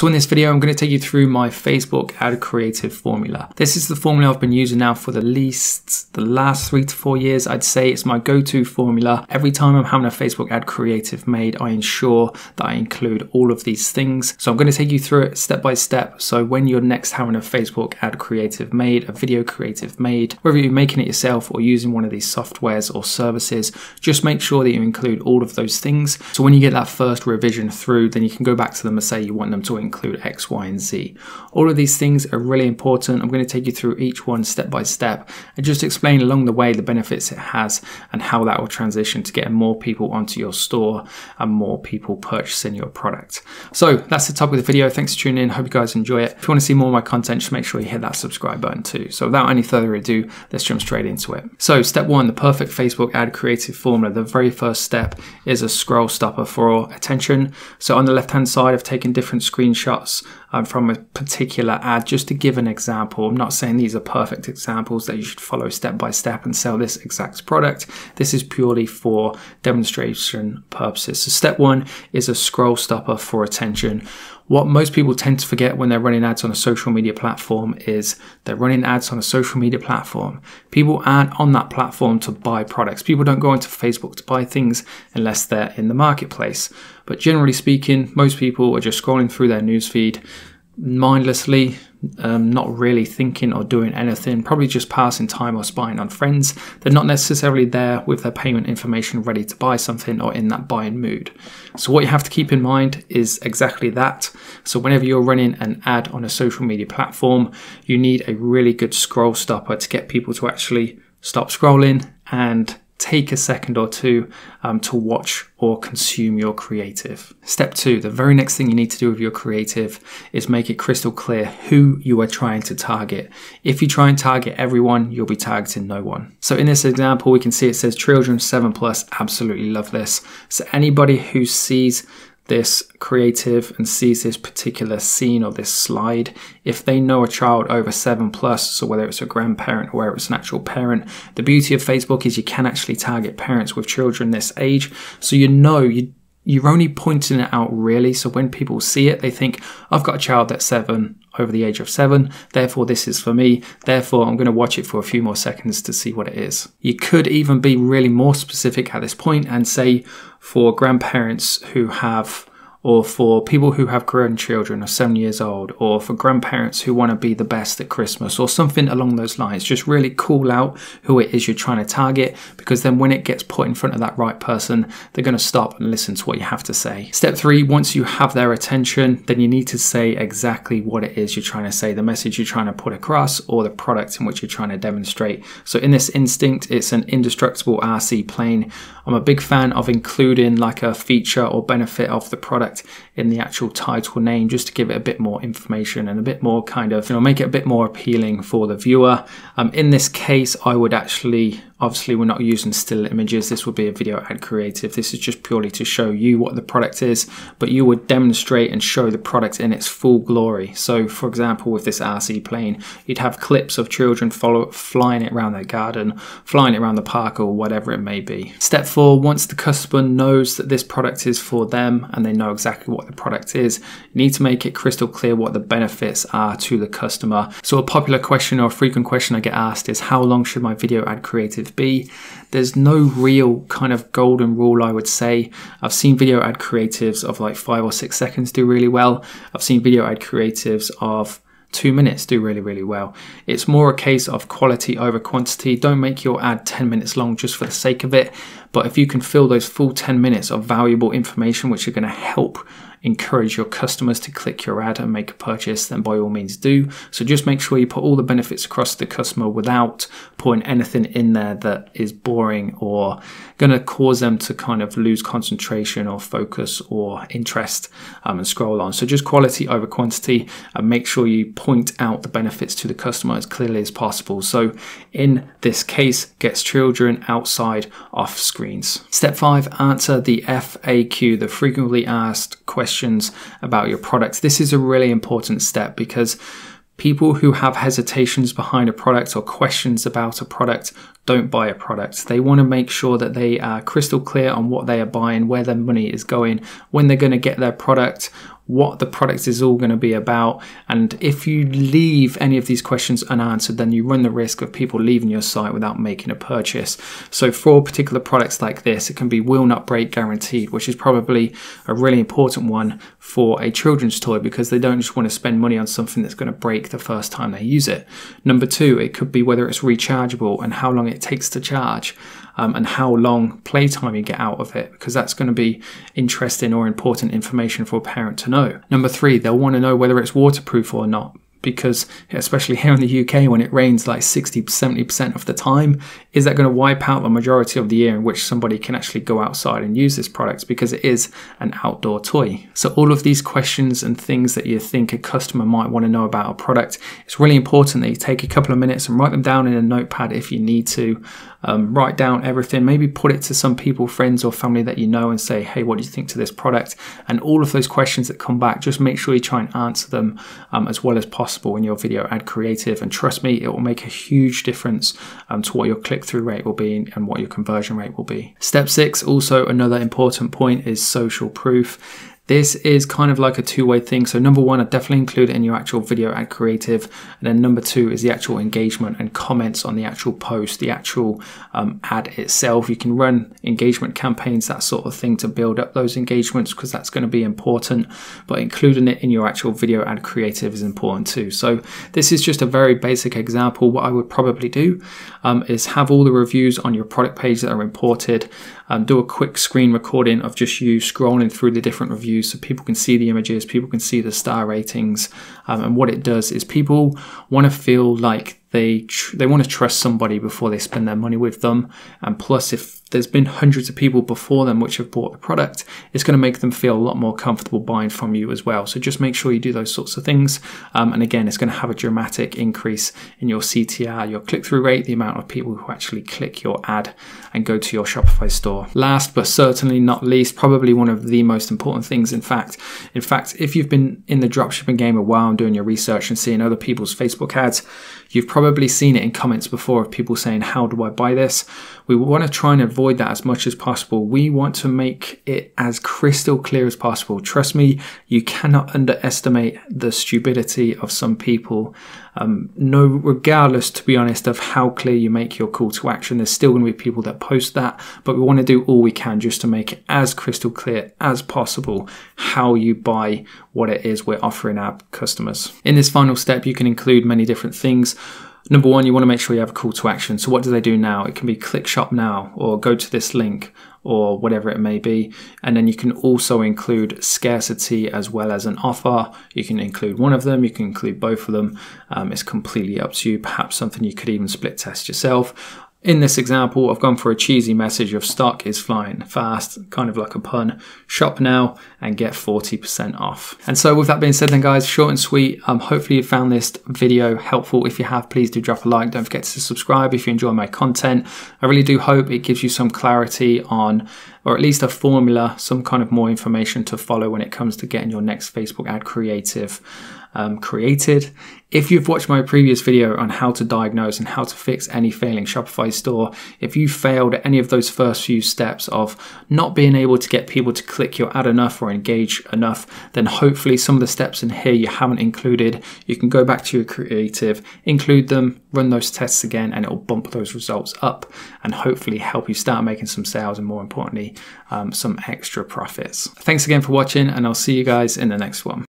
So in this video, I'm going to take you through my Facebook ad creative formula. This is the formula I've been using now for at least the last 3 to 4 years. I'd say it's my go-to formula. Every time I'm having a Facebook ad creative made, I ensure that I include all of these things. So I'm going to take you through it step by step. So when you're next having a Facebook ad creative made, a video creative made, whether you're making it yourself or using one of these softwares or services, just make sure that you include all of those things. So when you get that first revision through, then you can go back to them and say you want them to include X, Y, and Z. All of these things are really important. I'm going to take you through each one step by step and just explain along the way the benefits it has and how that will transition to getting more people onto your store and more people purchasing your product. So that's the top of the video. Thanks for tuning in. Hope you guys enjoy it. If you want to see more of my content, just make sure you hit that subscribe button too. So without any further ado, let's jump straight into it. So step one, the perfect Facebook ad creative formula. The very first step is a scroll stopper for attention. So on the left-hand side, I've taken different screenshots from a particular ad just to give an example. I'm not saying these are perfect examples that you should follow step by step and sell this exact product. This is purely for demonstration purposes. So step one is a scroll stopper for attention. What most people tend to forget when they're running ads on a social media platform is they're running ads on a social media platform. People aren't on that platform to buy products. People don't go onto Facebook to buy things unless they're in the marketplace. But generally speaking, most people are just scrolling through their newsfeed mindlessly, not really thinking or doing anything, probably just passing time or spying on friends. They're not necessarily there with their payment information ready to buy something or in that buying mood. So what you have to keep in mind is exactly that. So whenever you're running an ad on a social media platform, you need a really good scroll stopper to get people to actually stop scrolling and take a second or two to watch or consume your creative. Step two, the very next thing you need to do with your creative is make it crystal clear who you are trying to target. If you try and target everyone, you'll be targeting no one. So in this example, we can see it says children 7+ absolutely love this. So anybody who sees this creative and sees this particular scene or this slide, if they know a child over 7+, so whether it's a grandparent or whether it's an actual parent, the beauty of Facebook is you can actually target parents with children this age. So you know you're only pointing it out really. So when people see it, they think, I've got a child that's 7, over the age of 7, therefore this is for me, therefore I'm going to watch it for a few more seconds to see what it is. You could even be really more specific at this point and say for grandparents who have, or for people who have grandchildren of 7 years old, or for grandparents who want to be the best at Christmas, or something along those lines. Just really call out who it is you're trying to target, because then when it gets put in front of that right person, they're going to stop and listen to what you have to say. Step three, once you have their attention, then you need to say exactly what it is you're trying to say, the message you're trying to put across, or the product in which you're trying to demonstrate. So in this instinct, it's an indestructible RC plane. I'm a big fan of including like a feature or benefit of the product in the actual title name, just to give it a bit more information and a bit more kind of, you know, make it a bit more appealing for the viewer. In this case, I would actually, obviously we're not using still images. This would be a video ad creative. This is just purely to show you what the product is, but you would demonstrate and show the product in its full glory. So for example, with this RC plane, you'd have clips of children flying it around their garden, flying it around the park, or whatever it may be. Step four, once the customer knows that this product is for them and they know exactly what the product is, you need to make it crystal clear what the benefits are to the customer. So a popular question or a frequent question I get asked is, how long should my video ad creative be? There's no real kind of golden rule, I would say. I've seen video ad creatives of like 5 or 6 seconds do really well. I've seen video ad creatives of 2 minutes do really, really well. It's more a case of quality over quantity. Don't make your ad 10 minutes long just for the sake of it. But if you can fill those full 10 minutes of valuable information, which are going to help encourage your customers to click your ad and make a purchase, then by all means do. So just make sure you put all the benefits across to the customer without putting anything in there that is boring or going to cause them to kind of lose concentration or focus or interest and scroll on. So just quality over quantity, and make sure you point out the benefits to the customer as clearly as possible. So in this case, gets children outside off screens. Step five, answer the FAQ, the frequently asked questions about your products. This is a really important step because people who have hesitations behind a product or questions about a product don't buy a product. They want to make sure that they are crystal clear on what they are buying, where their money is going, when they're going to get their product, what the product is all going to be about. And if you leave any of these questions unanswered, then you run the risk of people leaving your site without making a purchase. So for particular products like this, it can be will not break guaranteed, which is probably a really important one for a children's toy, because they don't just want to spend money on something that's going to break the first time they use it. Number two, it could be whether it's rechargeable and how long it takes to charge. And how long playtime you get out of it, because that's going to be interesting or important information for a parent to know. Number three, they'll want to know whether it's waterproof or not, because especially here in the UK, when it rains like 60–70% of the time, is that going to wipe out the majority of the year in which somebody can actually go outside and use this product, because it is an outdoor toy? So all of these questions and things that you think a customer might want to know about a product, it's really important that you take a couple of minutes and write them down in a notepad if you need to. Write down everything, maybe put it to some people, friends or family that you know, and say, hey, what do you think to this product? And all of those questions that come back, just make sure you try and answer them as well as possible in your video ad creative. And trust me, it will make a huge difference to what your click-through rate will be and what your conversion rate will be. Step six, also another important point, is social proof. This is kind of like a two-way thing. So number one, I definitely include it in your actual video ad creative. And then number two is the actual engagement and comments on the actual post, the actual ad itself. You can run engagement campaigns, that sort of thing, to build up those engagements, because that's going to be important. But including it in your actual video ad creative is important too. So this is just a very basic example. What I would probably do is have all the reviews on your product page that are imported, do a quick screen recording of just you scrolling through the different reviews, so people can see the images, people can see the star ratings, and what it does is people want to feel like they want to trust somebody before they spend their money with them. And plus, if there's been hundreds of people before them which have bought the product, it's going to make them feel a lot more comfortable buying from you as well. So just make sure you do those sorts of things. And again, it's going to have a dramatic increase in your CTR, your click-through rate, the amount of people who actually click your ad and go to your Shopify store. Last but certainly not least, probably one of the most important things, in fact, if you've been in the dropshipping game a while and doing your research and seeing other people's Facebook ads, you've probably seen it in comments before of people saying, how do I buy this? We want to try and avoid that as much as possible. We want to make it as crystal clear as possible. Trust me, you cannot underestimate the stupidity of some people. Regardless, to be honest, of how clear you make your call to action, there's still going to be people that post that, but we want to do all we can just to make it as crystal clear as possible how you buy what it is we're offering our customers. In this final step, you can include many different things. Number one, you want to make sure you have a call to action. So what do they do now? It can be click shop now, or go to this link, or whatever it may be. And then you can also include scarcity as well as an offer. You can include one of them, you can include both of them. It's completely up to you, perhaps something you could even split test yourself. In this example, I've gone for a cheesy message of stock is flying fast, kind of like a pun, shop now and get 40% off. And so with that being said then guys, short and sweet, hopefully you found this video helpful. If you have, please do drop a like. Don't forget to subscribe if you enjoy my content. I really do hope it gives you some clarity on, or at least a formula, some kind of more information to follow when it comes to getting your next Facebook ad creative created. If you've watched my previous video on how to diagnose and how to fix any failing Shopify store, if you failed at any of those first few steps of not being able to get people to click your ad enough or engage enough, then hopefully some of the steps in here you haven't included, you can go back to your creative, include them, run those tests again, and it'll bump those results up and hopefully help you start making some sales and, more importantly, some extra profits. Thanks again for watching, and I'll see you guys in the next one.